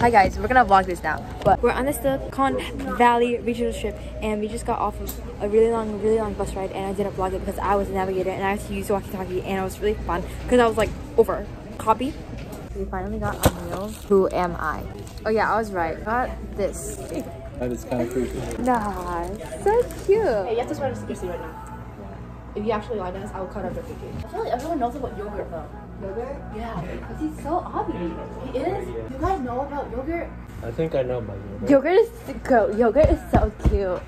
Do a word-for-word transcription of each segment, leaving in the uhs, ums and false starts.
Hi guys, we're gonna vlog this now, but we're on the Silicon Valley regional trip and we just got off of a really long really long bus ride, and I didn't vlog it because I was a navigator and I had to use walkie-talkie, and it was really fun because I was like over copy. We finally got on wheels. Who am I? Oh yeah, I was right. Got this. That is kind of creepy. Nah, it's so cute. Hey, you have to swear to secrecy right now. Yeah. If you actually lie to us, I will cut up your picking. I feel like everyone knows about yogurt though. Yogurt? Yeah, because he's so obvious. He is? You guys know about yogurt? I think I know about yogurt. Yogurt is the girl. Yogurt is so cute.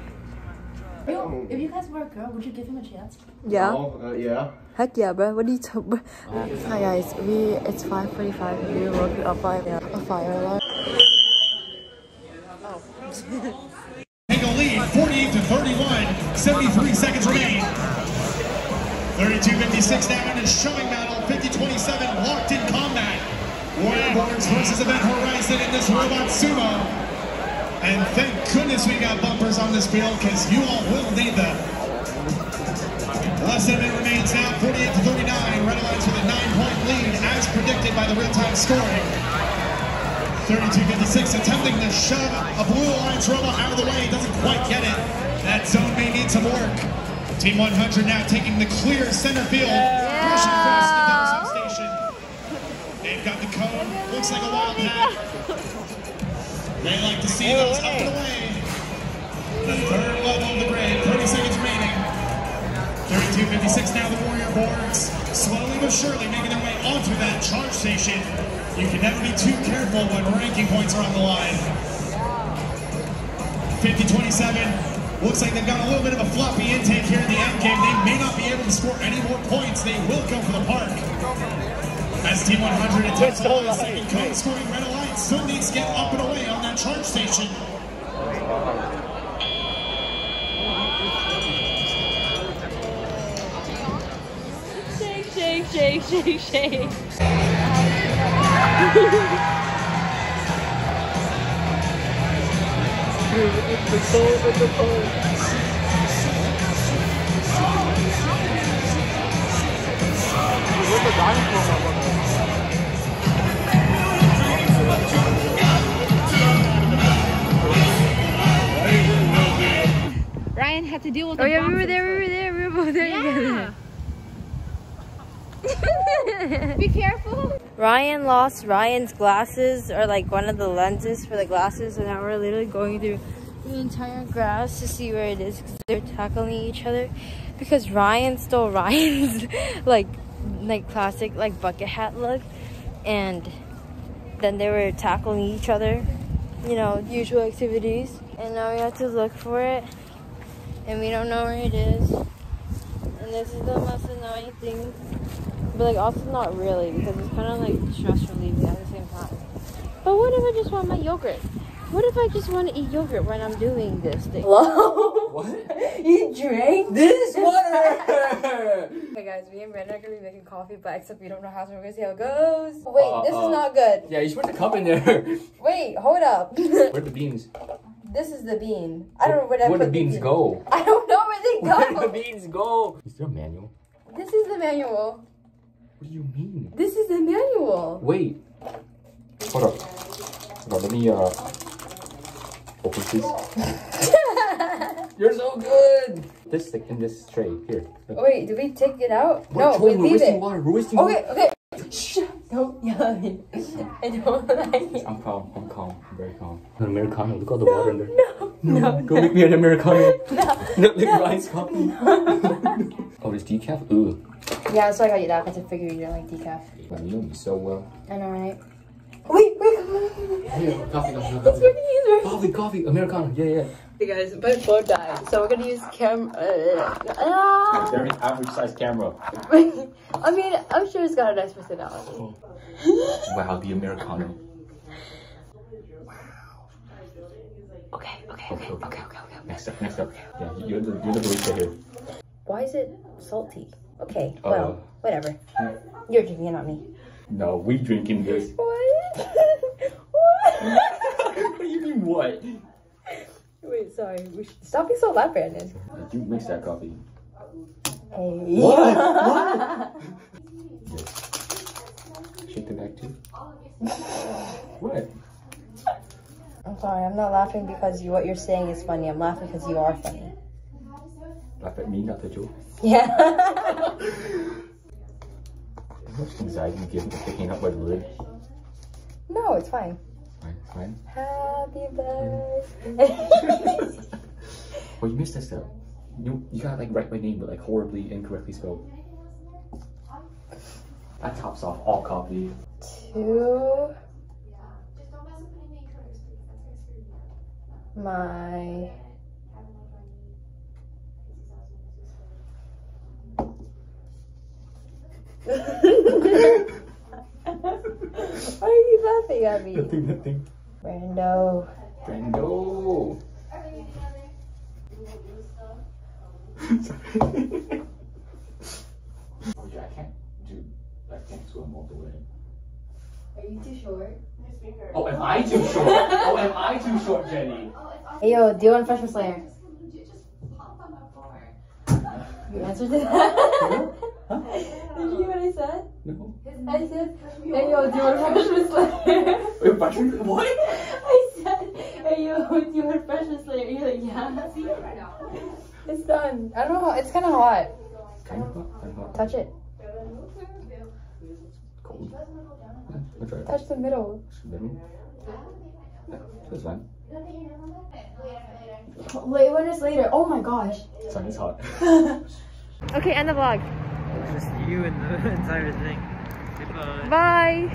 Yo, if you guys were a girl, would you give him a chance? Yeah. Oh, uh, yeah. Heck yeah, bro. What are you talking about? Oh. Hi guys, we it's five forty-five. We woke up by a fire alarm. Oh. Take a lead, forty-eight to thirty-one. seventy-three seconds remain. thirty-two fifty-six now into shoving battle. fifty twenty-seven locked in combat. Warrior Barnes versus Event Horizon in this robot sumo. And thank goodness we got bumpers on this field because you all will need them. Less than it remains now, forty-eight to thirty-nine. Red Alliance with a nine-point lead as predicted by the real-time scoring. thirty-two fifty-six attempting to shove a Blue Alliance robot out of the way. Doesn't quite get it. That zone may need some work. Team one hundred now taking the clear center field, yeah. Pushing across the Dawson station. They've got the cone, looks like a wild hat. They like to see those up and away. The third level of the grade, thirty seconds remaining. thirty-two fifty-six now, the Warrior Boards slowly but surely making their way onto that charge station. You can never be too careful when ranking points are on the line. fifty twenty-seven. Looks like they've got a little bit of a floppy intake here in the end game. They may not be able to score any more points. They will go for the park. As Team one hundred attempts the last second cone, scoring Red Alliance still needs to get up and away on that charge station. Shake, shake, shake, shake, shake. The soul of the boat. Ryan had to deal with. Oh yeah, we were there, we were there, we were both there. Yeah. Together. Be careful. Ryan lost Ryan's glasses, or like one of the lenses for the glasses, and now we're literally going through the entire grass to see where it is because they're tackling each other because Ryan stole Ryan's like like classic like bucket hat look, and then they were tackling each other, you know, usual activities, and now we have to look for it and we don't know where it is, and this is the most annoying thing. But like also not really, because it's kind of like stress relieving at the same time. But what if I just want my yogurt? What if I just want to eat yogurt when I'm doing this thing? Hello? What? You drank this water! Okay guys, me and Brandon are going to be making coffee, but except we don't know how, so we're going to see how it goes. Wait, uh, this uh, is not good. Yeah, you should put the cup in there. Wait, hold up. Where are the beans? This is the bean. I don't know where that Where do the beans go? I don't know where they go. Where do the beans go? Is there a manual? This is the manual. What do you mean? This is the manual. Wait. Hold up. Hold on, let me, uh... open this. You're so good! This stick in this tray. Here. Oh, wait, do we take it out? What, no, we leave wasting it. Water. We're wasting okay, water. Okay, okay. Shh! Don't yell at me. I don't like it. I'm calm. I'm calm. I'm very calm. An Americano. Look at all the no, water in there. No, no, no. Go no. Make me an Americano. No. No, like no. Rice coffee. No. Oh, this decaf? Ooh. Yeah, that's why I got you that, because I figured you don't like decaf. Well, you know me so well. I know, right? Wait, wait, come on. Yeah, coffee, coffee, coffee. Coffee, coffee, coffee, Americano, yeah, yeah. Hey guys, my phone died, so we're gonna use cam- uh, Very average size camera. I mean, I'm sure it's got a nice personality. Oh. Wow, the Americano. Wow. Okay, okay, okay, okay, okay, okay. okay, okay. Next up, next up. Yeah, you're the, you're the barista here. Why is it salty? Okay, well, uh, whatever. You're drinking it, not me. No, we drinking this. What? What? What do you mean what? Wait, sorry. We should... Stop being so loud, Brandon. You mix that coffee. Hey. What? What? Shake the back too. What? sorry, I'm not laughing because you, what you're saying is funny. I'm laughing because you are funny. Laugh at me, not the joke. Yeah. How much anxiety do you give me picking up my word? No, it's fine. Right, it's fine. Happy birthday. Well, you missed this though. You you gotta like write my name, but like horribly incorrectly spelled. That tops off all copy. Two. My Why are you laughing at me? Nothing, nothing. Brando. Brando. Sorry. I can't do. I can't swim all the way. Are you too short? Oh, am I too short? Oh, am I too short, Jenny? Hey, yo, do you want Freshman Slayer? You just pop on the floor. You answered it? Huh? Did you hear what I said? No. I said, hey, yo, do you want Freshman Slayer? Wait, Freshman? What? I said, hey, yo, do you want Freshman Slayer? You're like, yeah. It's done. I don't know. It's kind of hot. It's kind of hot. Kind of hot. Touch it. Cold. Right. Touch the middle. The middle? Yeah, that's fine. Wait, when is later? Oh my gosh. Sun is hot. Okay, end the vlog. It's just you and the entire thing. Goodbye. Bye.